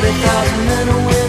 40,000 in a win.